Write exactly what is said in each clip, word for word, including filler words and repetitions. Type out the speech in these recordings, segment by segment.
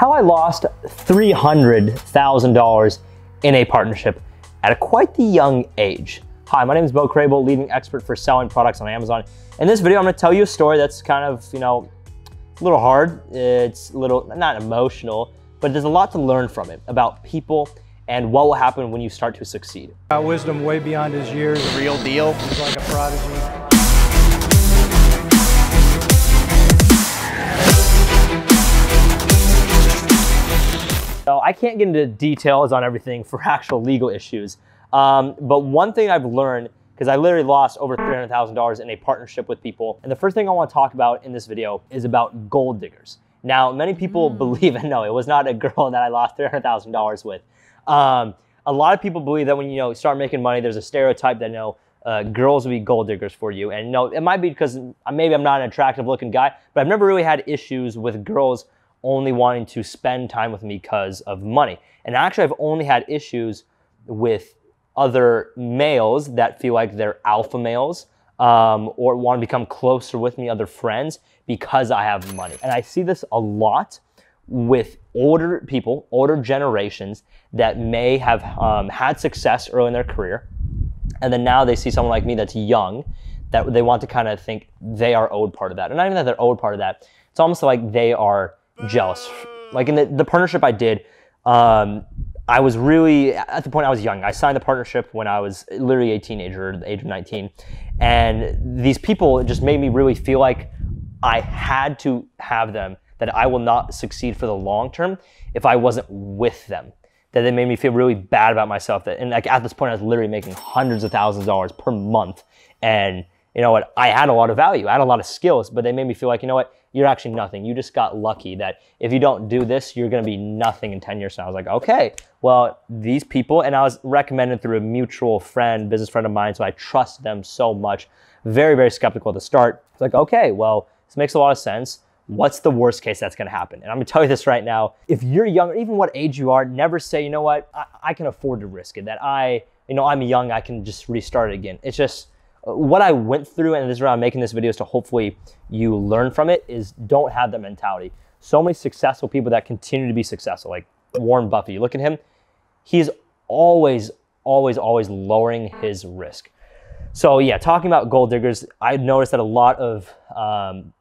how I lost three hundred thousand dollars in a partnership at a quite the young age. Hi, my name is Beau Crabill, leading expert for selling products on Amazon. In this video, I'm gonna tell you a story that's kind of, you know, a little hard. It's a little, not emotional, but there's a lot to learn from it about people and what will happen when you start to succeed. Got wisdom way beyond his years. Real deal. He's like a prodigy. So I can't get into details on everything for actual legal issues. Um, but one thing I've learned, because I literally lost over three hundred thousand dollars in a partnership with people. And the first thing I want to talk about in this video is about gold diggers. Now, many people mm. believe, and no, it was not a girl that I lost three hundred thousand dollars with. Um, a lot of people believe that when you know start making money, there's a stereotype that you know, uh, girls will be gold diggers for you. And no, it might be because maybe I'm not an attractive looking guy, but I've never really had issues with girls only wanting to spend time with me because of money. And actually, I've only had issues with other males that feel like they're alpha males um, or want to become closer with me, other friends, because I have money. And I see this a lot with older people, older generations that may have um, had success early in their career. And then now they see someone like me that's young, that they want to kind of think they are owed part of that. And not even that they're owed part of that. It's almost like they are jealous. Like in the, the partnership I did, um, I was really, at the point I was young. I signed the partnership when I was literally a teenager, the age of nineteen. And these people just made me really feel like I had to have them, that I will not succeed for the long term if I wasn't with them. That they made me feel really bad about myself. That, and like at this point, I was literally making hundreds of thousands of dollars per month. And you know what? I had a lot of value. I had a lot of skills, but they made me feel like, you know what? You're actually nothing. You just got lucky that if you don't do this, you're going to be nothing in ten years. And I was like, okay, well, these people, and I was recommended through a mutual friend, business friend of mine. So I trust them so much. Very, very skeptical at the start. It's like, okay, well, this makes a lot of sense. What's the worst case that's going to happen? And I'm going to tell you this right now. If you're young, even what age you are, never say, you know what? I, I can afford to risk it. That I, you know, I'm young. I can just restart it again. It's just, what I went through, and this is why I'm making this video, is to hopefully you learn from it, is don't have that mentality. So many successful people that continue to be successful, like Warren Buffett, you look at him, he's always, always, always lowering his risk. So yeah, talking about gold diggers, I noticed that a lot of um,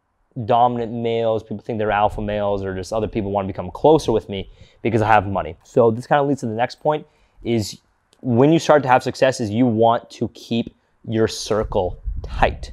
dominant males, people think they're alpha males, or just other people want to become closer with me because I have money. So this kind of leads to the next point, is when you start to have successes, you want to keep your circle tight.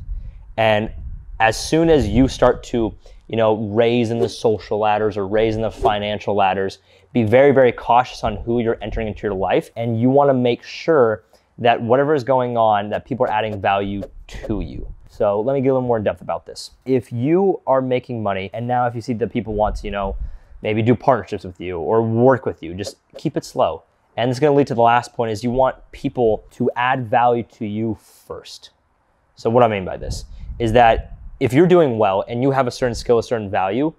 And as soon as you start to, you know, raise in the social ladders or raise in the financial ladders, be very, very cautious on who you're entering into your life. And you want to make sure that whatever is going on, that people are adding value to you. So let me get a little more in depth about this. If you are making money, and now if you see that people want to, you know, maybe do partnerships with you or work with you, just keep it slow. And this is going to lead to the last point, is you want people to add value to you first. So what I mean by this is that if you're doing well and you have a certain skill, a certain value,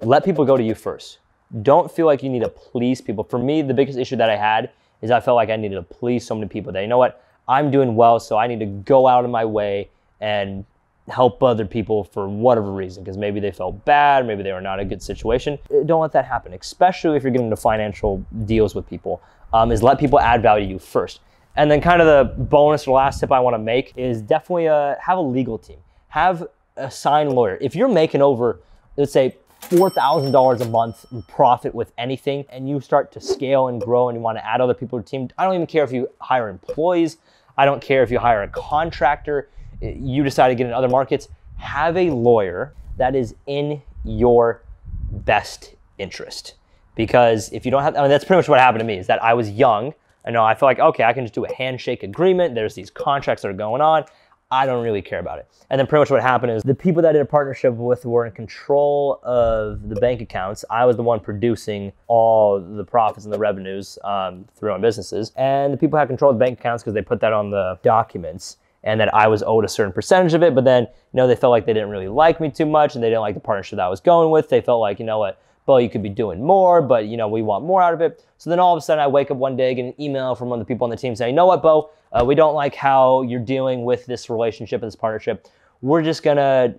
let people go to you first. Don't feel like you need to please people. For me, the biggest issue that I had is I felt like I needed to please so many people that, you know what, I'm doing well, so I need to go out of my way and help other people for whatever reason, because maybe they felt bad, maybe they were not in a good situation. Don't let that happen, especially if you're getting into financial deals with people, um, is let people add value to you first. And then kind of the bonus or last tip I wanna make is definitely a, have a legal team. Have a sign lawyer. If you're making over, let's say, four thousand dollars a month in profit with anything, and you start to scale and grow and you wanna add other people to the team, I don't even care if you hire employees, I don't care if you hire a contractor, you decide to get in other markets, have a lawyer that is in your best interest. Because if you don't have, I mean, that's pretty much what happened to me, is that I was young and I feel like, okay, I can just do a handshake agreement. There's these contracts that are going on. I don't really care about it. And then pretty much what happened is the people that I did a partnership with were in control of the bank accounts. I was the one producing all the profits and the revenues um, through my businesses. And the people had control of the bank accounts because they put that on the documents, and that I was owed a certain percentage of it, but then, you know, they felt like they didn't really like me too much, and they didn't like the partnership that I was going with. They felt like, you know what, well, you could be doing more, but you know, we want more out of it. So then all of a sudden I wake up one day, get an email from one of the people on the team saying, you know what, Beau, uh, we don't like how you're dealing with this relationship and this partnership. We're just gonna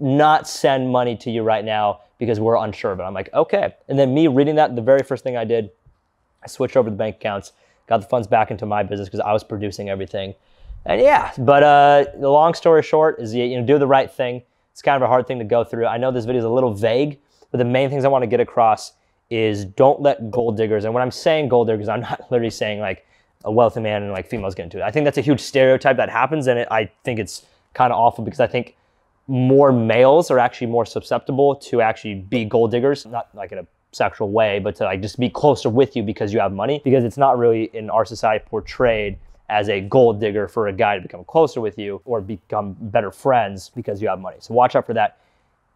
not send money to you right now because we're unsure of it. I'm like, okay. And then me reading that, the very first thing I did, I switched over the bank accounts, got the funds back into my business because I was producing everything. And yeah, but uh, the long story short is, you know, do the right thing. It's kind of a hard thing to go through. I know this video is a little vague, but the main things I want to get across is don't let gold diggers, and when I'm saying gold diggers, I'm not literally saying like a wealthy man and like females get into it. I think that's a huge stereotype that happens, and it, I think it's kind of awful because I think more males are actually more susceptible to actually be gold diggers, not like in a sexual way, but to like just be closer with you because you have money, because it's not really in our society portrayed as a gold digger for a guy to become closer with you or become better friends because you have money. So watch out for that.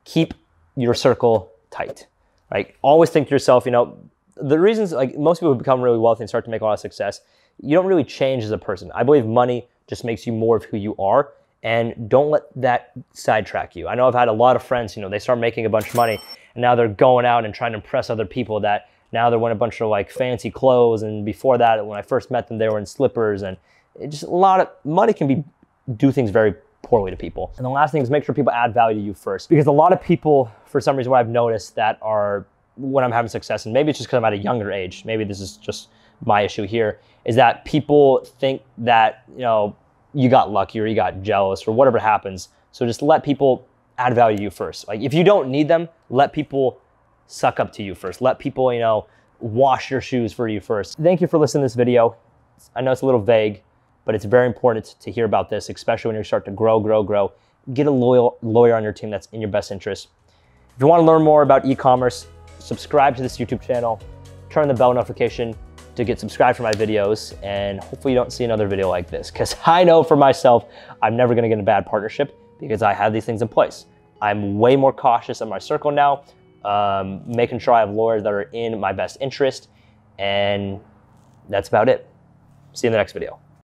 Keep your circle tight, right? Always think to yourself, you know, the reasons like most people become really wealthy and start to make a lot of success, you don't really change as a person. I believe money just makes you more of who you are, and don't let that sidetrack you. I know I've had a lot of friends, you know, they start making a bunch of money and now they're going out and trying to impress other people that now they're wearing a bunch of like fancy clothes. And before that, when I first met them, they were in slippers, and it just a lot of money can be do things very poorly to people. And the last thing is make sure people add value to you first, because a lot of people, for some reason, what I've noticed that are when I'm having success, and maybe it's just because I'm at a younger age, maybe this is just my issue here, is that people think that, you know, you got lucky or you got jealous or whatever happens. So just let people add value to you first. Like if you don't need them, let people suck up to you first. Let people, you know, wash your shoes for you first. Thank you for listening to this video. I know it's a little vague, but it's very important to hear about this, especially when you start to grow, grow, grow. Get a loyal lawyer on your team that's in your best interest. If you want to learn more about e-commerce, subscribe to this YouTube channel, turn the bell notification to get subscribed for my videos, and hopefully you don't see another video like this, because I know for myself, I'm never gonna get a bad partnership because I have these things in place. I'm way more cautious in my circle now, um, making sure I have lawyers that are in my best interest, and that's about it. See you in the next video.